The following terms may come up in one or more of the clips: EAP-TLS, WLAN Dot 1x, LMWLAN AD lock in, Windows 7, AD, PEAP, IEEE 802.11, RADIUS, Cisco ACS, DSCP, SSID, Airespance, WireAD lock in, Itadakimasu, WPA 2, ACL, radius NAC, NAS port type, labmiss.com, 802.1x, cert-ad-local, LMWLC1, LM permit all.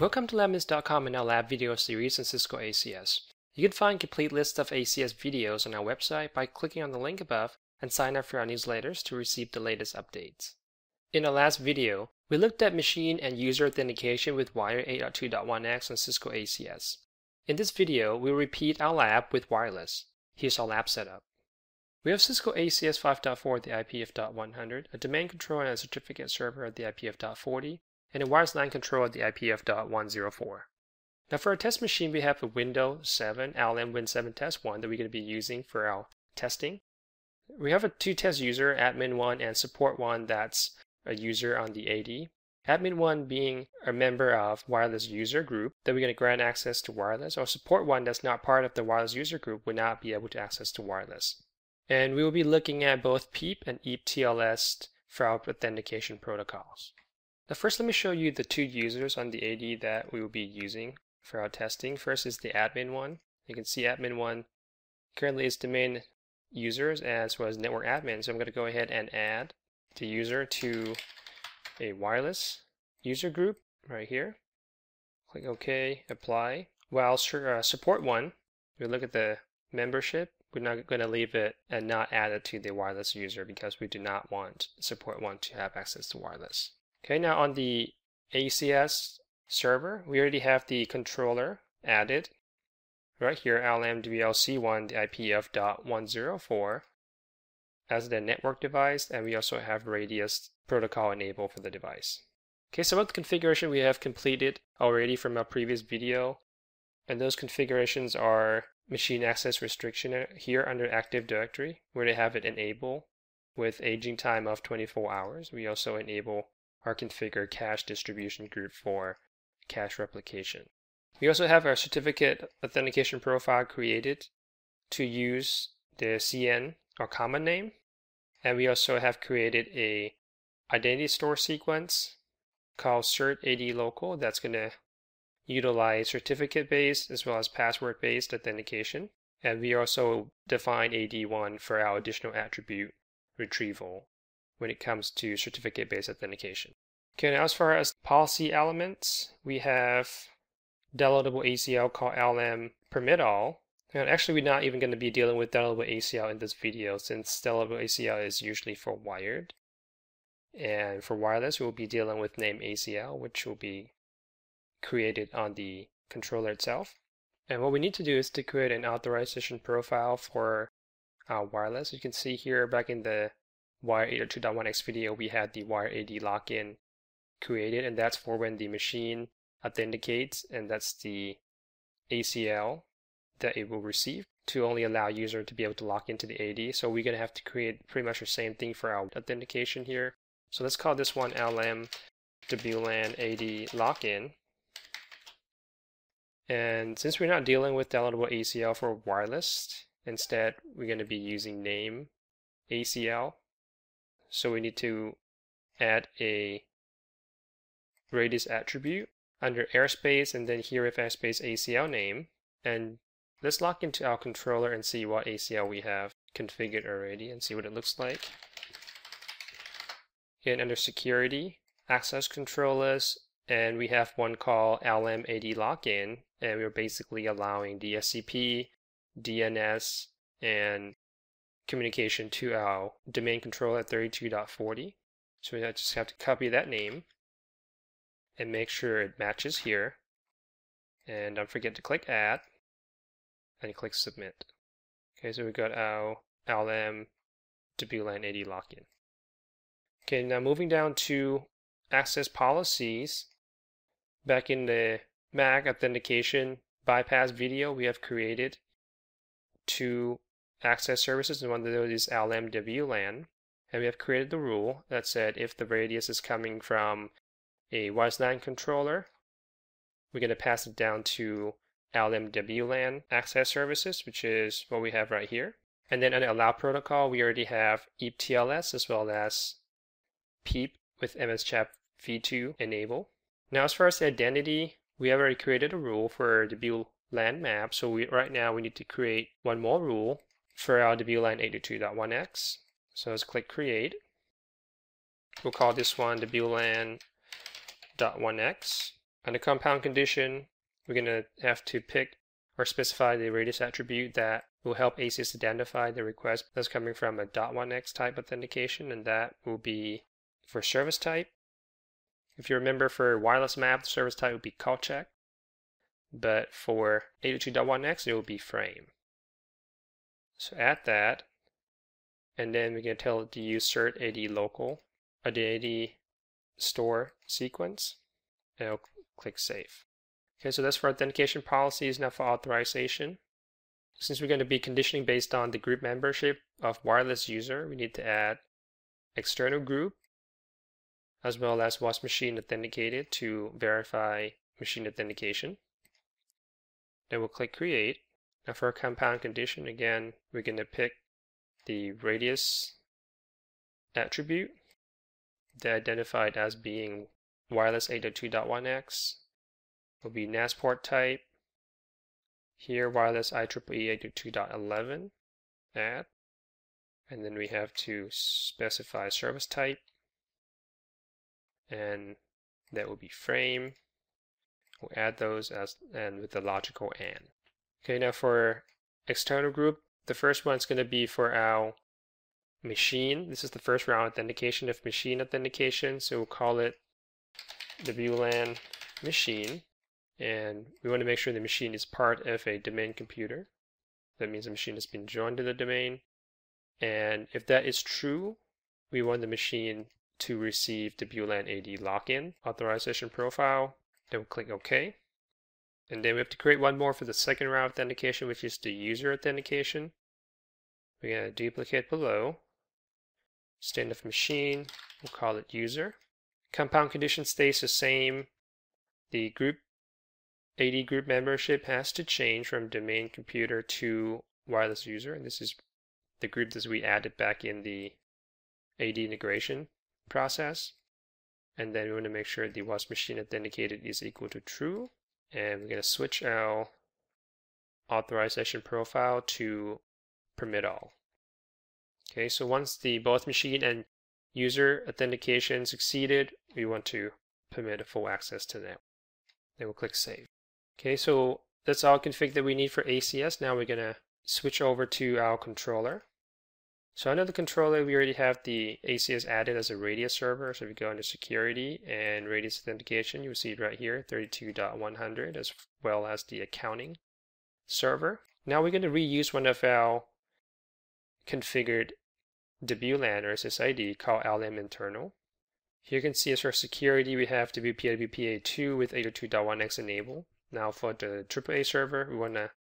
Welcome to labmiss.com and our lab video series on Cisco ACS. You can find complete list of ACS videos on our website by clicking on the link above and sign up for our newsletters to receive the latest updates. In our last video, we looked at machine and user authentication with Wire 802.1x on Cisco ACS. In this video, we'll repeat our lab with wireless. Here's our lab setup. We have Cisco ACS 5.4 at the IPF.100, a domain controller and a certificate server at the IPF.40, and a wireless LAN control at the IPF.104. Now for our test machine, we have a Windows 7 LMWLAN test 1 that we're going to be using for our testing. We have a two test user, admin 1 and support 1, that's a user on the AD. Admin 1 being a member of wireless user group that we're going to grant access to wireless, or support 1 that's not part of the wireless user group would not be able to access to wireless. And we will be looking at both PEAP and EAP-TLS for our authentication protocols. Now first let me show you the two users on the AD that we will be using for our testing. First is the admin one. You can see admin one currently is domain users as well as network admin. So I'm going to go ahead and add the user to a wireless user group right here. Click OK, apply. While support one, we look at the membership. We're not going to leave it and not add it to the wireless user because we do not want support one to have access to wireless. Okay, now on the ACS server, we already have the controller added right here, LMWLC1, the IPF.104 as the network device, and we also have RADIUS protocol enabled for the device. Okay, so what configuration we have completed already from our previous video, and those configurations are machine access restriction here under Active Directory, where they have it enable with aging time of 24 hours. We also enable our configure cache distribution group for cache replication. We also have our certificate authentication profile created to use the CN or common name, and we also have created a identity store sequence called cert-ad-local that's going to utilize certificate-based as well as password-based authentication, and we also define AD1 for our additional attribute retrieval when it comes to certificate-based authentication. Okay, now as far as policy elements, we have downloadable ACL called LM permit all. And actually, we're not even going to be dealing with downloadable ACL in this video since downloadable ACL is usually for wired. And for wireless, we'll be dealing with name ACL, which will be created on the controller itself. And what we need to do is to create an authorization profile for our wireless. You can see here back in the Wire 802.1x video, we had the WireAD lock in created, and that's for when the machine authenticates, and that's the ACL that it will receive to only allow user to be able to lock into the AD. So we're going to have to create pretty much the same thing for our authentication here. So let's call this one LMWLAN AD lock in. And since we're not dealing with downloadable ACL for wireless, instead we're going to be using name ACL. So we need to add a radius attribute under airspace, and then here if airspace ACL name. And let's lock into our controller and see what ACL we have configured already and see what it looks like. Again, under security, access controllers, and we have one called LMAD lock in, and we're basically allowing DSCP, DNS, and communication to our domain controller at 32.40. So we just have to copy that name and make sure it matches here. And don't forget to click add and click submit. Okay, so we got our LM WLAN AD login. Okay, now moving down to access policies. Back in the MAC authentication bypass video, we have created two access services, and one of those is LMWLAN, and we have created the rule that said if the radius is coming from a wireless LAN controller, we're going to pass it down to LMWLAN access services, which is what we have right here. And then under allow protocol, we already have EAP-TLS as well as PEAP with mschap v2 enable. Now as far as the identity, we have already created a rule for the WLAN map, so right now we need to create one more rule for our WLAN 802.1x. So let's click create. We'll call this one WLAN Dot 1x, On the compound condition, we're going to have to pick or specify the radius attribute that will help ACS identify the request that's coming from a .1x type authentication, and that will be for service type. If you remember, for wireless map, the service type would be call check, but for 802.1x, it will be frame. So add that, and then we can tell it to use cert-ad local, AD store sequence, and I'll click save. Okay, so that's for authentication policies. Now for authorization. Since we're going to be conditioning based on the group membership of wireless user, we need to add external group as well as was machine authenticated to verify machine authentication. Then we'll click create. Now for our compound condition, again, we're going to pick the radius attribute that identified as being wireless 802.1x. Will be NAS port type. Here wireless IEEE 802.11 add, and then we have to specify service type, and that will be frame. We'll add those as and with the logical AND. Okay, now for external group, the first one's going to be for our machine. This is the first round authentication of machine authentication, so we'll call it WLAN machine. And we want to make sure the machine is part of a domain computer. That means the machine has been joined to the domain. And if that is true, we want the machine to receive the WLAN AD lock in authorization profile. Then we'll click OK. And then we have to create one more for the second round authentication, which is the user authentication. We're going to duplicate below. Instead of machine, we'll call it user. Compound condition stays the same. The group AD group membership has to change from domain computer to wireless user, and this is the group that we added back in the AD integration process. And then we want to make sure the was machine authenticated is equal to true, and we're going to switch our authorization profile to permit all. Okay, so once the both machine and user authentication succeeded, we want to permit a full access to that. Then we'll click save. Okay, so that's all config that we need for ACS. Now we're going to switch over to our controller. So under the controller, we already have the ACS added as a radius server. So if you go into security and radius authentication, you'll see it right here, 32.100, as well as the accounting server. Now we're going to reuse one of our configured WLAN or SSID called LM internal. Here you can see as for security, we have WPA 2 with 802.1x enable. Now for the AAA server, we want to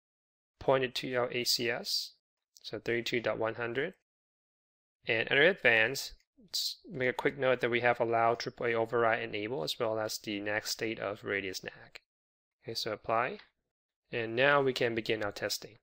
point it to our ACS, so 32.100. And under advanced, let's make a quick note that we have allowed AAA override enable as well as the NAC state of radius NAC. Okay, so apply. And now we can begin our testing.